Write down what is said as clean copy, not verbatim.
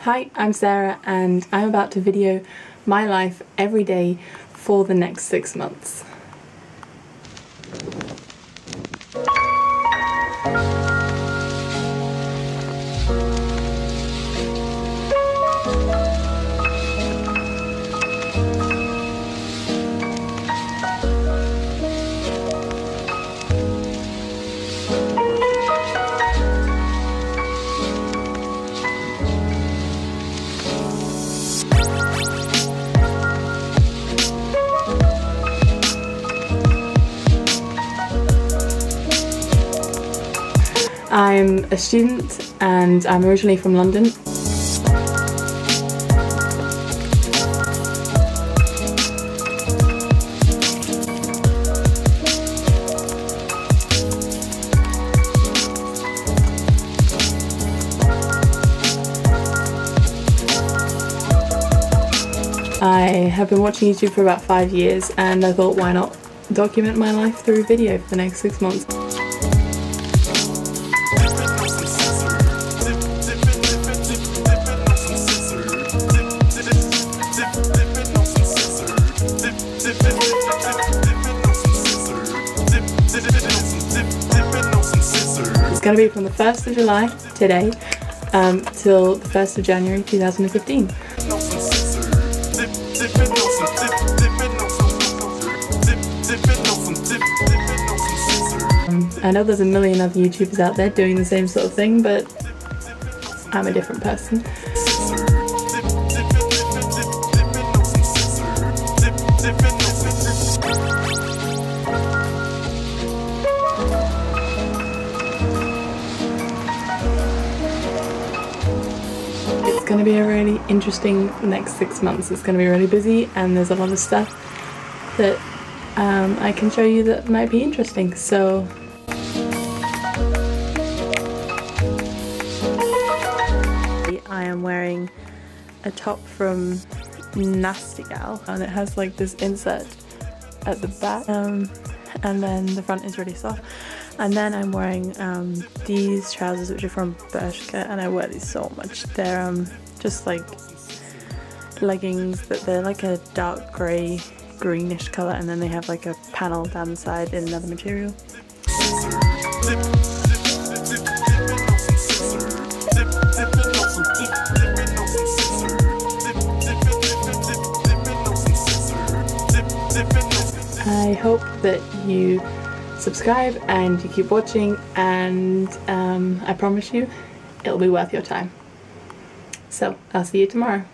Hi, I'm Sarah and I'm about to video my life every day for the next 6 months. I'm a student and I'm originally from London. I have been watching YouTube for about 5 years and I thought, why not document my life through video for the next 6 months. It's going to be from the 1st of July, today, till the 1st of January 2015. I know there's a million other YouTubers out there doing the same sort of thing, but I'm a different person. It's going to be a really interesting next 6 months. It's going to be really busy and there's a lot of stuff that I can show you that might be interesting. So I am wearing a top from Nasty Gal and it has like this insert at the back and then the front is really soft. And then I'm wearing these trousers which are from Bershka and I wear these so much. They're just like leggings, but they're like a dark grey, greenish colour and then they have like a panel down the side in another material. I hope that you subscribe and you keep watching and I promise you it'll be worth your time. So I'll see you tomorrow.